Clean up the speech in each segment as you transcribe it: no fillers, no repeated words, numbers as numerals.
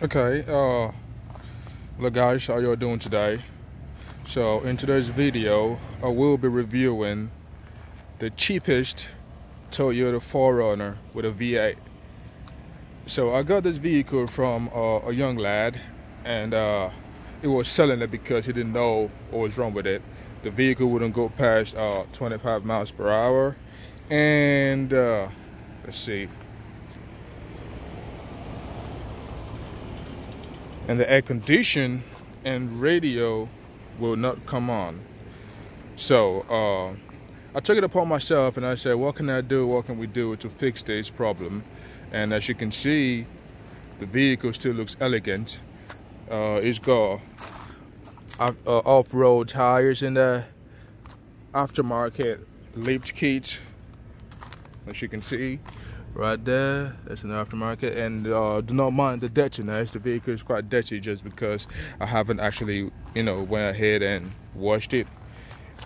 Okay, hello guys, how you all doing today? So in today's video, I will be reviewing the cheapest Toyota 4Runner with a V8. So I got this vehicle from a young lad, and he was selling it because he didn't know what was wrong with it. The vehicle wouldn't go past 25 miles per hour, and let's see. And the air condition and radio will not come on. So I took it upon myself and I said, what can I do, what can we do to fix this problem? And as you can see, the vehicle still looks elegant. It's got off-road tires in there, aftermarket lift kit, as you can see. Right there, that's an aftermarket, and do not mind the dirtiness. The vehicle is quite dirty just because I haven't actually, you know, went ahead and washed it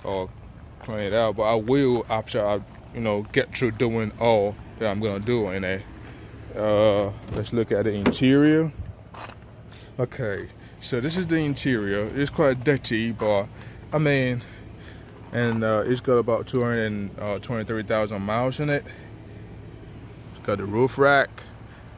or cleaned it out. But I will after I, you know, get through doing all that I'm gonna do in it. Let's look at the interior. Okay, so this is the interior. It's quite dirty, but I mean, and it's got about 223,000 miles in it. Got the roof rack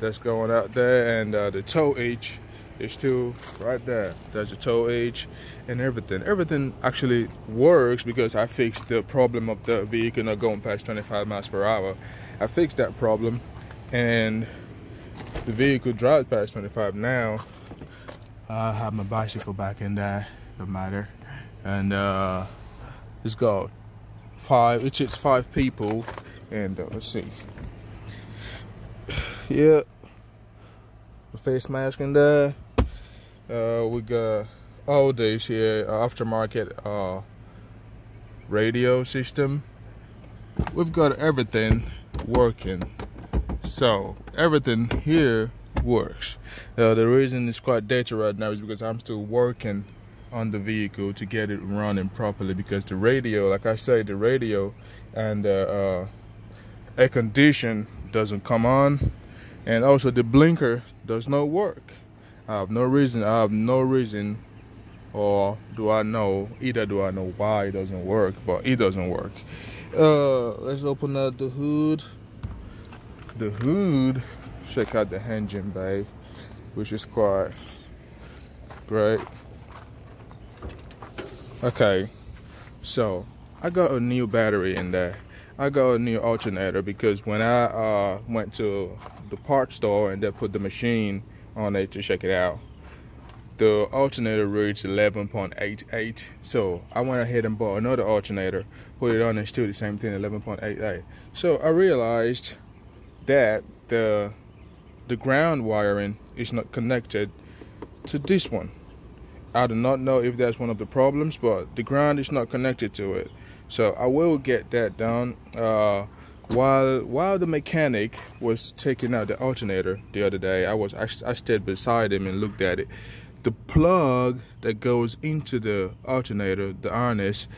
that's going out there, and the tow hitch is still right there. There's a tow hitch and everything actually works because I fixed the problem of the vehicle not going past 25 miles per hour. I fixed that problem, and the vehicle drives past 25 now. I have my bicycle back in there, no matter, and it's got five people, and let's see. Yeah, the face mask in there. We got all this here, aftermarket radio system. We've got everything working, so everything here works. The reason it's quite dirty right now is because I'm still working on the vehicle to get it running properly, because the radio, like I said, the radio and air condition doesn't come on. And also the blinker does not work. I have no reason, or do I know, either do I know why it doesn't work, but it doesn't work. Let's open up the hood. The hood, check out the engine bay, which is quite great. Okay, so I got a new battery in there. I got a new alternator because when I went to the parts store and they put the machine on it to check it out, the alternator reads 11.88. So I went ahead and bought another alternator, put it on, and still the same thing, 11.88. So I realized that the ground wiring is not connected to this one. I do not know if that's one of the problems, but the ground is not connected to it. So I will get that done. While the mechanic was taking out the alternator the other day, I stayed beside him and looked at it. The plug that goes into the alternator, the harness,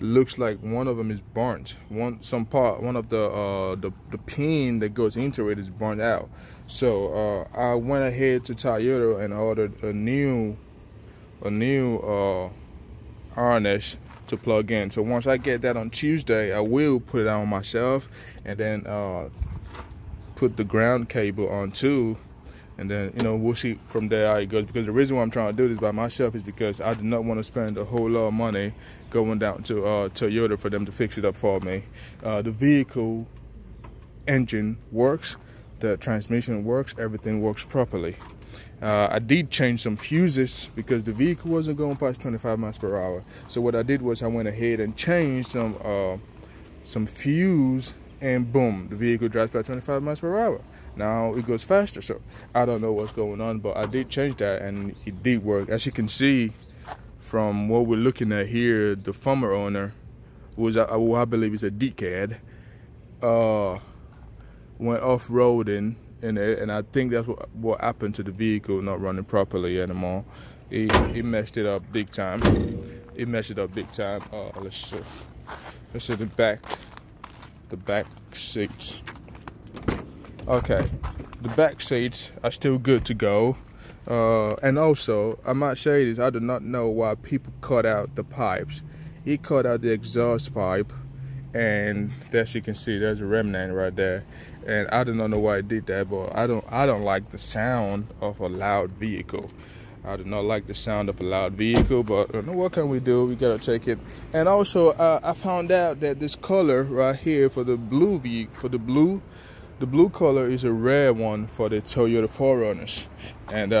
looks like one of them is burnt. One of the pin that goes into it is burnt out. So I went ahead to Toyota and ordered a new harness to plug in. So once I get that on Tuesday, I will put it on myself, and then put the ground cable on too, and then, you know, we'll see from there how it goes. Because the reason why I'm trying to do this by myself is because I do not want to spend a whole lot of money going down to Toyota for them to fix it up for me. The vehicle engine works, the transmission works, everything works properly. I did change some fuses because the vehicle wasn't going past 25 miles per hour. So what I did was I went ahead and changed some fuse, and boom, the vehicle drives by 25 miles per hour. Now it goes faster. So I don't know what's going on, but I did change that and it did work. As you can see from what we're looking at here, the former owner, who I believe is a dickhead, went off-roading in it, and I think that's what happened to the vehicle not running properly anymore. It messed it up big time. It messed it up big time. Let's see the back seats. Okay, the back seats are still good to go. And also, I might show you this, I do not know why people cut out the pipes. He cut out the exhaust pipe, and as you can see, there's a remnant right there. And I do not know why he did that, but I don't like the sound of a loud vehicle. I do not like the sound of a loud vehicle, but what can we do? We gotta take it. And also, I found out that this color right here for the blue blue color is a rare one for the Toyota 4Runners, and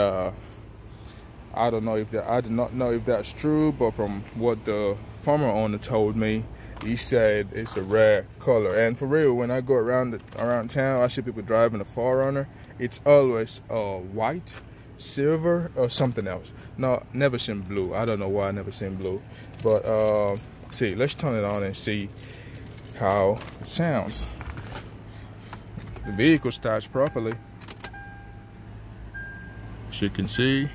I don't know if that, I do not know if that's true, but from what the former owner told me, he said it's a rare color. And for real, when I go around town, I see people driving a 4Runner. It's always white, silver, or something else. No, never seen blue. I don't know why I never seen blue, but see, let's turn it on and see how it sounds. The vehicle starts properly, as you can see,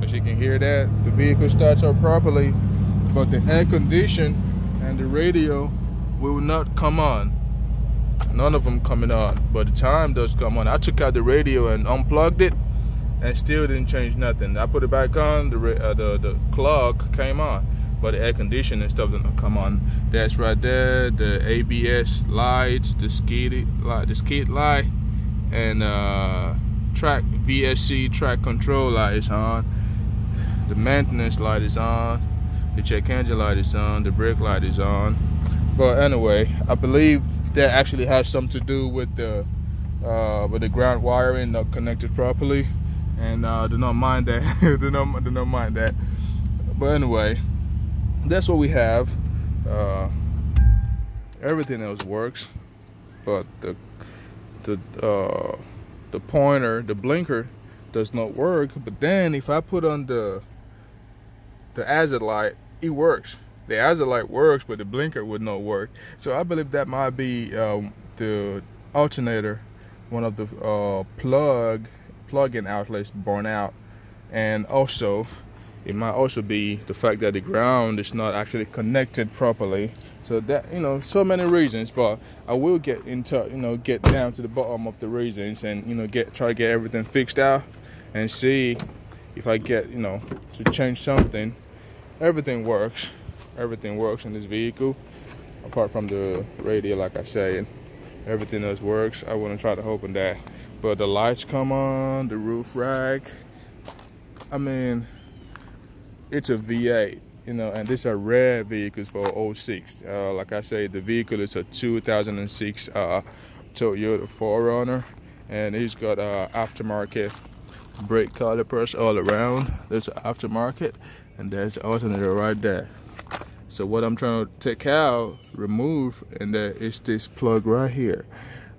as you can hear that the vehicle starts up properly, but the air condition and the radio will not come on. None of them coming on, but the time does come on. I took out the radio and unplugged it, and still didn't change nothing. I put it back on, the clock came on, but the air conditioning and stuff didn't come on. That's right there, the ABS lights, the skid light, and track VSC track control light is on. The maintenance light is on. The check engine light is on. The brake light is on. But anyway, I believe that actually has something to do with the ground wiring not connected properly, and do not mind that. do not mind that. But anyway, that's what we have. Everything else works, but the pointer, the blinker, does not work. But then if I put on the hazard light, it works. The hazard light works, but the blinker would not work. So I believe that might be the alternator, one of the plug-in outlets burn out, and also it might also be the fact that the ground is not actually connected properly. So that, so many reasons, but I will get into, get down to the bottom of the reasons and, try to get everything fixed out and see if I get, to change something. Everything works. Everything works in this vehicle, apart from the radio, like I said. Everything else works. I wouldn't try to open that. But the lights come on, the roof rack. I mean, it's a V8, and these are rare vehicles for 06. Like I said, the vehicle is a 2006 Toyota 4Runner, and it's got aftermarket brake calipers all around. There's an aftermarket, and there's the alternator right there. So what I'm trying to take out, remove, and that is this plug right here.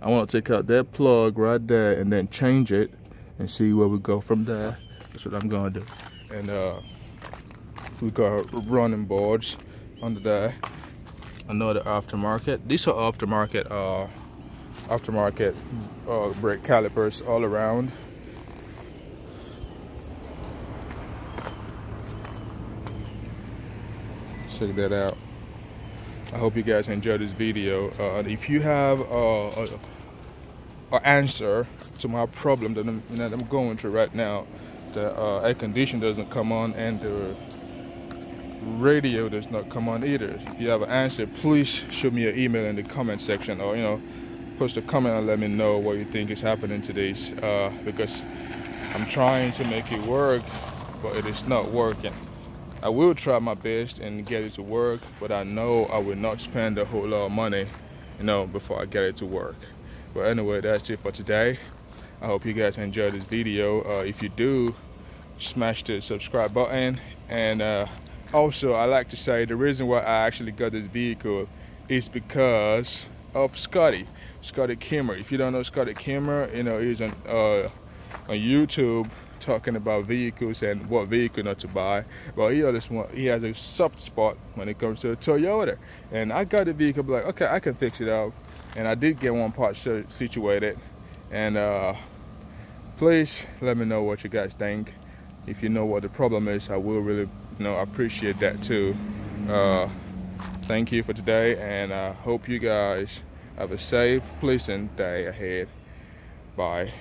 I want to take out that plug right there and then change it and see where we go from there. That's what I'm going to do. And we got running boards under there. Another aftermarket. These are aftermarket, brake calipers all around. Check that out. I hope you guys enjoyed this video. If you have an answer to my problem that I'm going through right now, the air condition doesn't come on and the radio does not come on either. If you have an answer, please shoot me an email in the comment section, or post a comment and let me know what you think is happening to this, because I'm trying to make it work, but it is not working. I will try my best and get it to work, but I know I will not spend a whole lot of money, before I get it to work. But anyway, that's it for today. I hope you guys enjoyed this video. If you do, smash the subscribe button. And also, I like to say the reason why I actually got this vehicle is because of Scotty Kilmer. If you don't know Scotty Kilmer, he's on YouTube, talking about vehicles and what vehicle not to buy. Well, he has a soft spot when it comes to a Toyota, and I got the vehicle like, okay, I can fix it up, and I did get one part situated. And please let me know what you guys think. If you know what the problem is, I will really appreciate that too. Thank you for today, and I hope you guys have a safe, pleasant day ahead. Bye.